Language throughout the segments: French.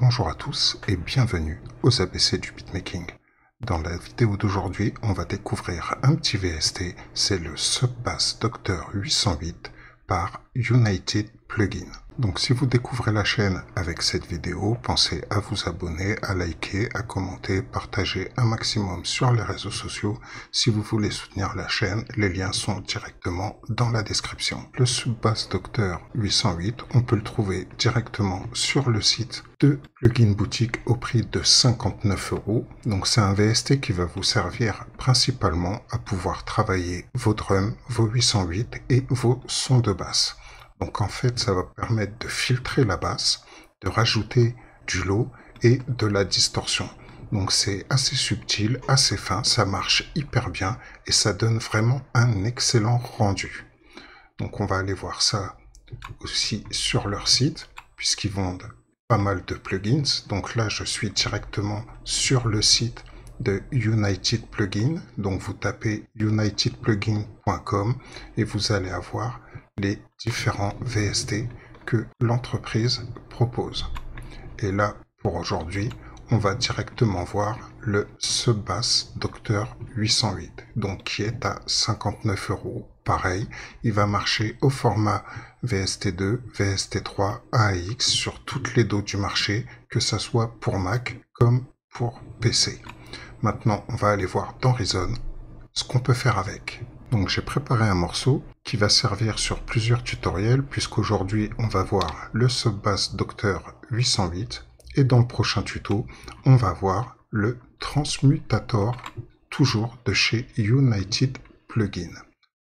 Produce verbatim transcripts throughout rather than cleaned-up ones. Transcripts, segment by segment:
Bonjour à tous et bienvenue aux A B C du beatmaking. Dans la vidéo d'aujourd'hui, on va découvrir un petit V S T, c'est le Subbass Doctor huit cent huit par United Plugin. Donc si vous découvrez la chaîne avec cette vidéo, pensez à vous abonner, à liker, à commenter, partager un maximum sur les réseaux sociaux. Si vous voulez soutenir la chaîne, les liens sont directement dans la description. Le Subbass Doctor huit cent huit, on peut le trouver directement sur le site de Plugin Boutique au prix de cinquante-neuf euros. Donc c'est un V S T qui va vous servir principalement à pouvoir travailler vos drums, vos huit cent huit et vos sons de basse. Donc en fait, ça va permettre de filtrer la basse, de rajouter du low et de la distorsion. Donc c'est assez subtil, assez fin, ça marche hyper bien et ça donne vraiment un excellent rendu. Donc on va aller voir ça aussi sur leur site, puisqu'ils vendent pas mal de plugins. Donc là, je suis directement sur le site de United Plugin. Donc vous tapez united plugin point com et vous allez avoir les différents V S T que l'entreprise propose. Et là, pour aujourd'hui, on va directement voir le Subbass Doctor huit cent huit, donc qui est à cinquante-neuf euros. Pareil, il va marcher au format V S T deux, V S T trois, A A X sur toutes les dos du marché, que ça soit pour Mac comme pour P C. Maintenant, on va aller voir dans Reason ce qu'on peut faire avec. Donc j'ai préparé un morceau qui va servir sur plusieurs tutoriels, puisqu'aujourd'hui on va voir le Subbass Doctor huit cent huit et dans le prochain tuto on va voir le Transmutator, toujours de chez United Plugin.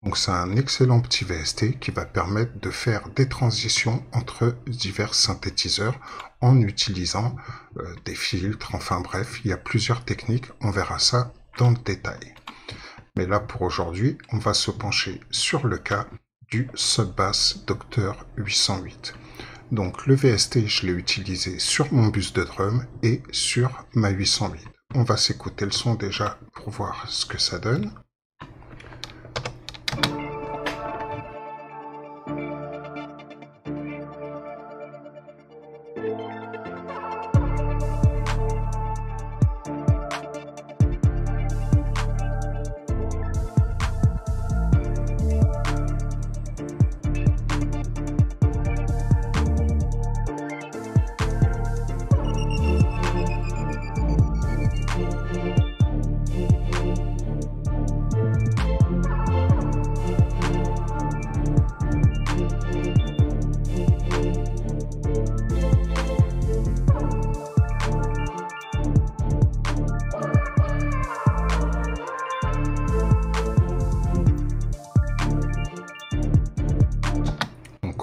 Donc c'est un excellent petit V S T qui va permettre de faire des transitions entre divers synthétiseurs en utilisant euh, des filtres, enfin bref, il y a plusieurs techniques, on verra ça dans le détail. Mais là, pour aujourd'hui, on va se pencher sur le cas du Subbass Doctor huit cent huit. Donc le V S T, je l'ai utilisé sur mon bus de drum et sur ma huit cent huit. On va s'écouter le son déjà pour voir ce que ça donne.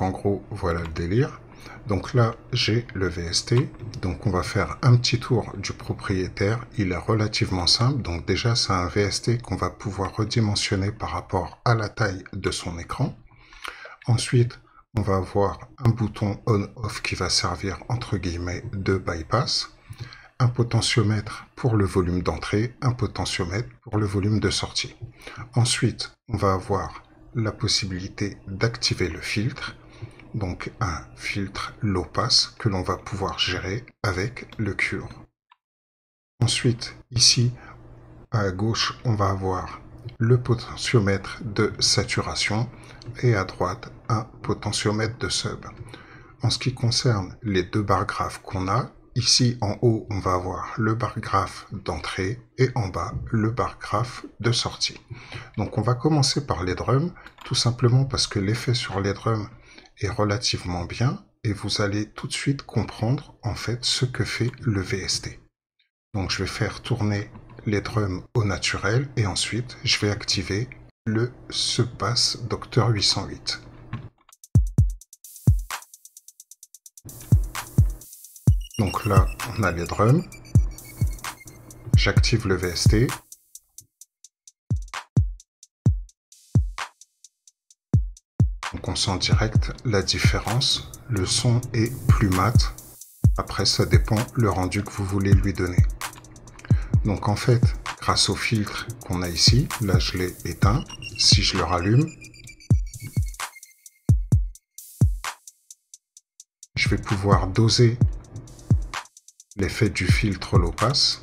En gros, voilà le délire. Donc là, j'ai le V S T. Donc on va faire un petit tour du propriétaire. Il est relativement simple. Donc déjà, c'est un V S T qu'on va pouvoir redimensionner par rapport à la taille de son écran. Ensuite, on va avoir un bouton on-off qui va servir entre guillemets de bypass. Un potentiomètre pour le volume d'entrée. Un potentiomètre pour le volume de sortie. Ensuite, on va avoir la possibilité d'activer le filtre. Donc un filtre low pass que l'on va pouvoir gérer avec le cure. Ensuite, ici à gauche, on va avoir le potentiomètre de saturation et à droite un potentiomètre de sub. En ce qui concerne les deux barres graphes qu'on a, ici en haut, on va avoir le bar graphe d'entrée et en bas, le bar graphe de sortie. Donc on va commencer par les drums, tout simplement parce que l'effet sur les drums est relativement bien et vous allez tout de suite comprendre en fait ce que fait le V S T. Donc je vais faire tourner les drums au naturel et ensuite je vais activer le Subbass Doctor huit cent huit. Donc là, on a les drums, j'active le V S T, donc on sent direct la différence, le son est plus mat, après ça dépend le rendu que vous voulez lui donner. Donc en fait, grâce au filtre qu'on a ici, là je l'ai éteint, si je le rallume, je vais pouvoir doser l'effet du filtre low-pass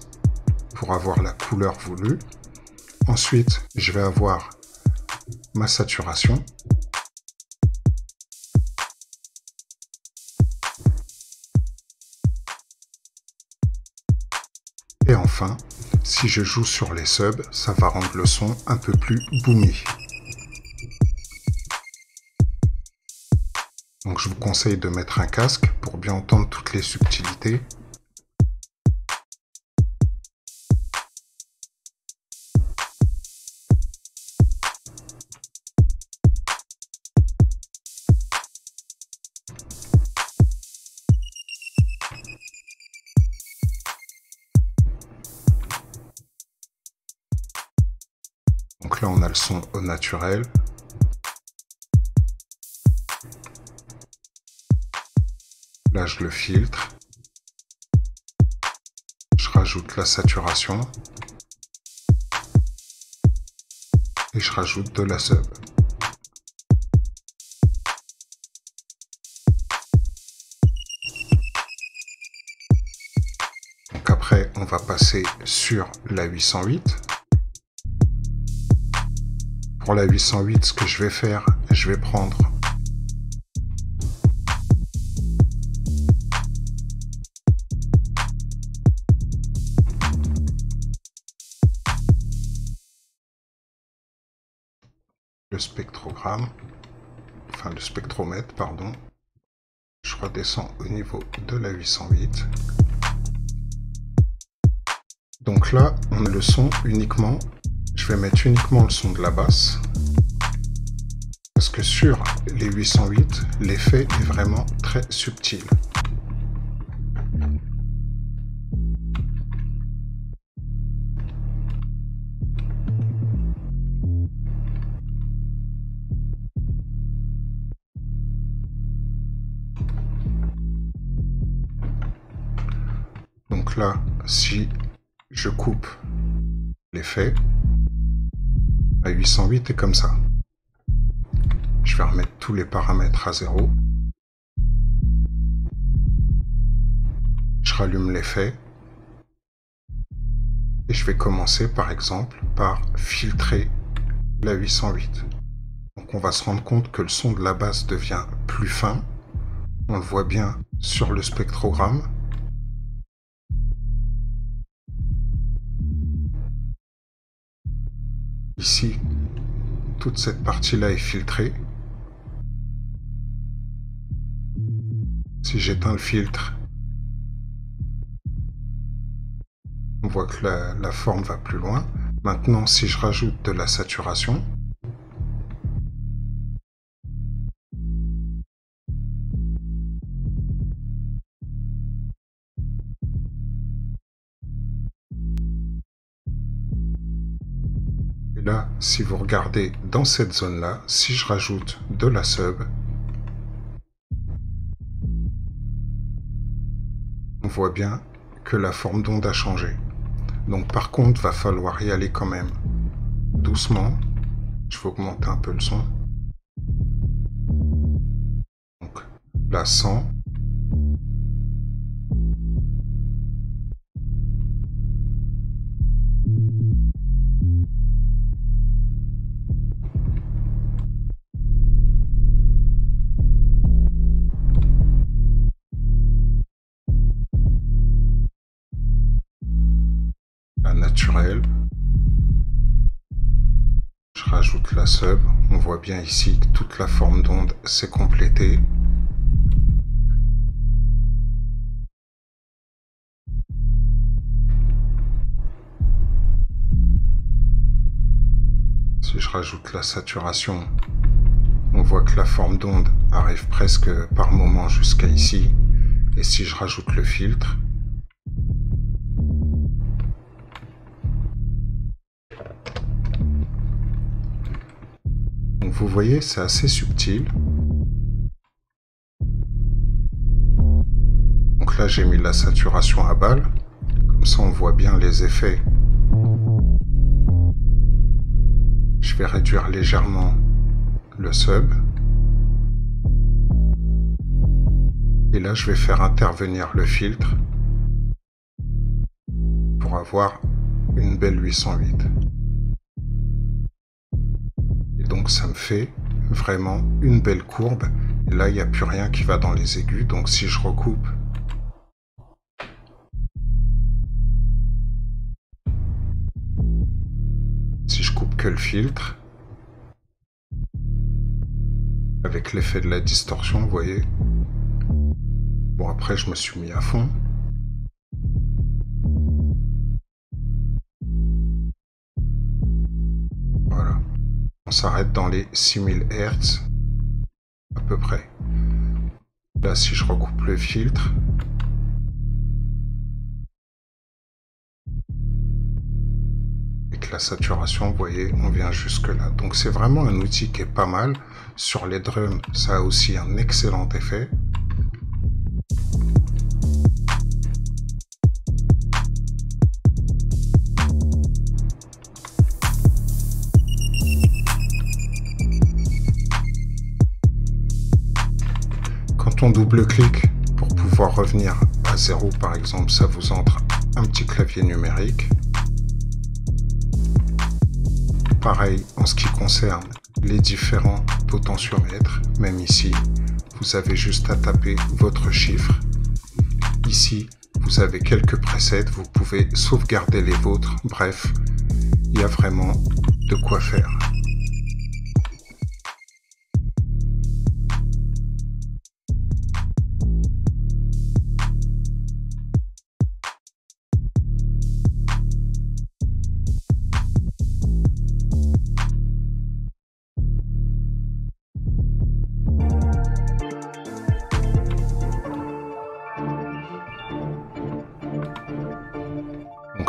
pour avoir la couleur voulue. Ensuite, je vais avoir ma saturation. Et enfin, si je joue sur les subs, ça va rendre le son un peu plus boomy. Donc je vous conseille de mettre un casque pour bien entendre toutes les subtilités. Donc là on a le son au naturel. Là je le filtre. Je rajoute la saturation. Et je rajoute de la sub. Donc après on va passer sur la huit cent huit. Pour la huit cent huit, ce que je vais faire, je vais prendre le spectrogramme, enfin le spectromètre, pardon. Je redescends au niveau de la huit cent huit. Donc là, on a le son uniquement. Je vais mettre uniquement le son de la basse parce que sur les huit cent huit, l'effet est vraiment très subtil. Donc là, si je coupe l'effet, la huit cent huit est comme ça. Je vais remettre tous les paramètres à zéro. Je rallume l'effet. Et je vais commencer par exemple par filtrer la huit cent huit. Donc on va se rendre compte que le son de la basse devient plus fin. On le voit bien sur le spectrogramme. Ici, toute cette partie-là est filtrée. Si j'éteins le filtre, on voit que la, la forme va plus loin. Maintenant, si je rajoute de la saturation, là, si vous regardez dans cette zone-là, si je rajoute de la sub, on voit bien que la forme d'onde a changé. Donc par contre, va falloir y aller quand même doucement. Je vais augmenter un peu le son. Donc là, cent. Naturel. Je rajoute la sub. On voit bien ici que toute la forme d'onde s'est complétée. Si je rajoute la saturation, on voit que la forme d'onde arrive presque par moment jusqu'à ici. Et si je rajoute le filtre, vous voyez, c'est assez subtil. Donc là, j'ai mis la saturation à balle. Comme ça, on voit bien les effets. Je vais réduire légèrement le sub. Et là, je vais faire intervenir le filtre avoir une belle huit cent huit. Et donc ça me fait vraiment une belle courbe. Et là, il n'y a plus rien qui va dans les aigus. Donc si je recoupe, si je coupe que le filtre, avec l'effet de la distorsion, vous voyez. Bon, après, je me suis mis à fond. Voilà. On s'arrête dans les six mille hertz, à peu près. Là, si je recoupe le filtre, la saturation, vous voyez, on vient jusque là. Donc c'est vraiment un outil qui est pas mal. Sur les drums, ça a aussi un excellent effet. Quand on double-clique pour pouvoir revenir à zéro, par exemple, ça vous entre un petit clavier numérique. Pareil en ce qui concerne les différents potentiomètres, même ici, vous avez juste à taper votre chiffre. Ici, vous avez quelques presets, vous pouvez sauvegarder les vôtres, bref, il y a vraiment de quoi faire.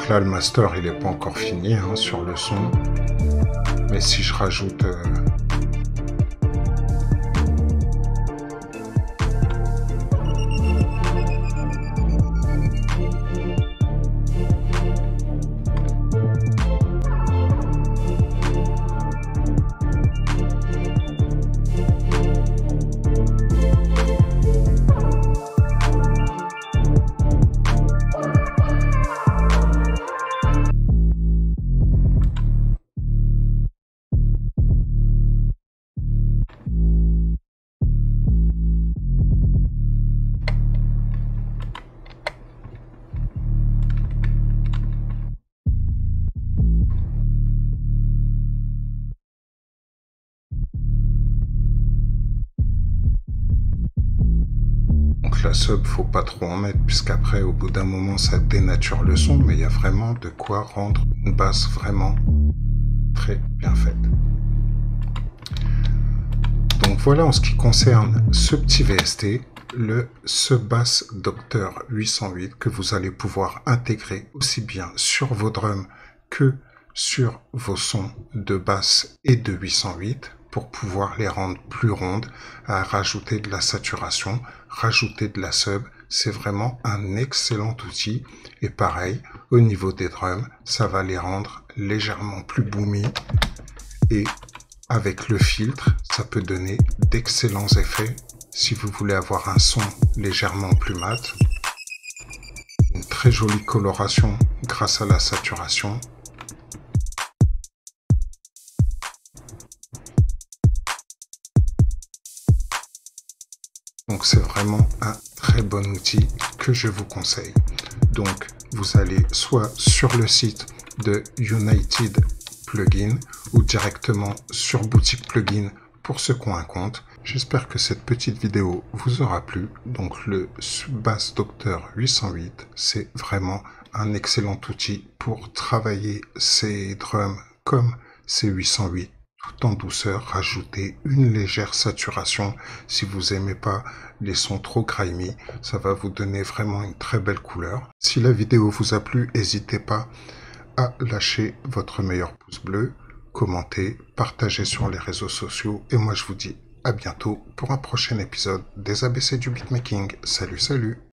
Là, le master, il n'est pas encore fini hein, sur le son, mais si je rajoute euh... la sub, faut pas trop en mettre puisqu'après au bout d'un moment ça dénature le son, mais il y a vraiment de quoi rendre une basse vraiment très bien faite. Donc voilà en ce qui concerne ce petit V S T, le Subbass Doctor huit cent huit que vous allez pouvoir intégrer aussi bien sur vos drums que sur vos sons de basse et de huit cent huit. Pour pouvoir les rendre plus rondes, à rajouter de la saturation, rajouter de la sub, c'est vraiment un excellent outil. Et pareil, au niveau des drums, ça va les rendre légèrement plus boomy. Et avec le filtre, ça peut donner d'excellents effets. Si vous voulez avoir un son légèrement plus mat, une très jolie coloration grâce à la saturation. Donc c'est vraiment un très bon outil que je vous conseille. Donc vous allez soit sur le site de United Plugin ou directement sur Boutique Plugin pour ceux qui ont un compte. J'espère que cette petite vidéo vous aura plu. Donc le Subbass Doctor huit cent huit, c'est vraiment un excellent outil pour travailler ses drums comme ses huit cent huit. Tout en douceur, rajoutez une légère saturation si vous aimez pas les sons trop grimy, ça va vous donner vraiment une très belle couleur. Si la vidéo vous a plu, n'hésitez pas à lâcher votre meilleur pouce bleu, commenter, partager sur les réseaux sociaux et moi je vous dis à bientôt pour un prochain épisode des A B C du beatmaking. Salut, salut!